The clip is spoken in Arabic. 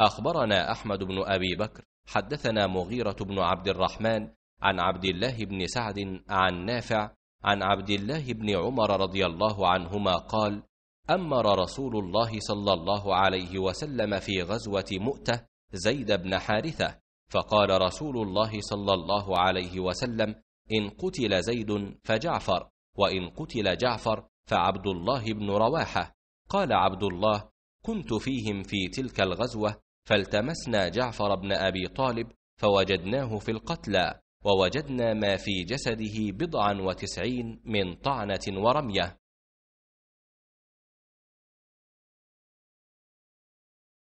أخبرنا أحمد بن أبي بكر حدثنا مغيرة بن عبد الرحمن عن عبد الله بن سعد عن نافع عن عبد الله بن عمر رضي الله عنهما قال: أمر رسول الله صلى الله عليه وسلم في غزوة مؤتة زيد بن حارثة، فقال رسول الله صلى الله عليه وسلم: إن قتل زيد فجعفر، وإن قتل جعفر فعبد الله بن رواحة. قال عبد الله: كنت فيهم في تلك الغزوة فالتمسنا جعفر بن أبي طالب فوجدناه في القتلى، ووجدنا ما في جسده 90 من طعنة ورمية،